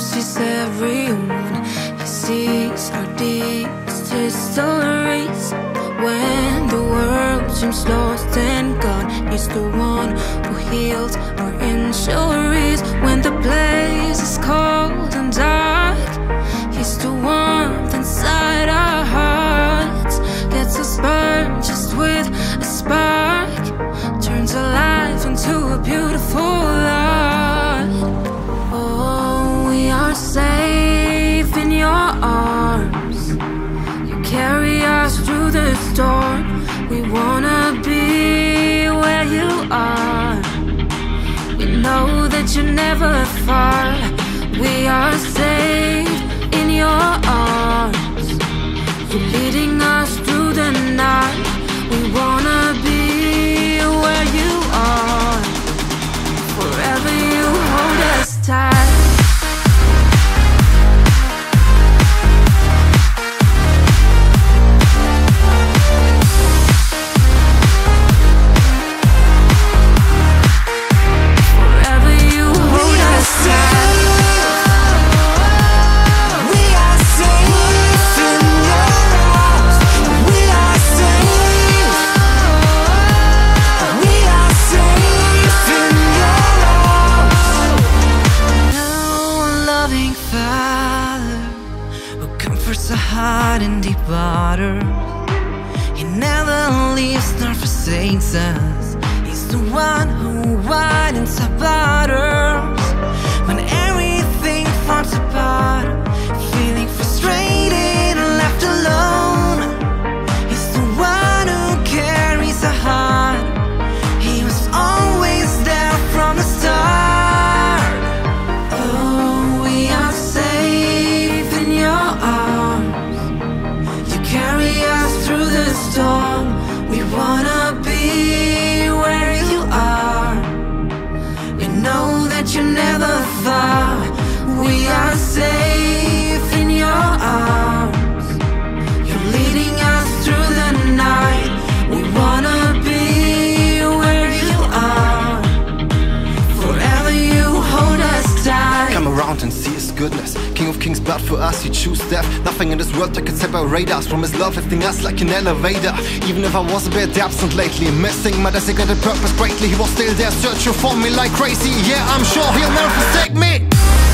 sees everyone. He sees our deeds, his stories. When the world seems lost and gone, he's the one who heals our injuries. When the place is cold and dark, he's the warmth inside our hearts. Gets us burned just with a spark, turns our life into a beautiful art. Oh, we are safe in your arms. You carry us through the storm. We wanna be where you are. We know that you're never far. We are safe in your arms. You're leading us through the night. We wanna be where you are. Forever you hold us tight. In deep water, he never leaves nor forsakes us. He's the one who widens our borders when everything falls apart. Feeling frustrated and left alone, he's the one who carries our heart. He was always there from the start. Oh, we are safe in your arms. Carry us through the storm. We wanna be where you are. We know that you're never far. We are safe in your arms. You're leading us through the night. We wanna be where you are. Forever you hold us tight. Come around and see his goodness. King of kings, blood for us, he chose death. Nothing in this world that could separate us from his love, lifting us like an elevator. Even if I was a bit absent lately, missing my designated purpose greatly, he was still there, searching for me like crazy. Yeah, I'm sure he'll never forsake me.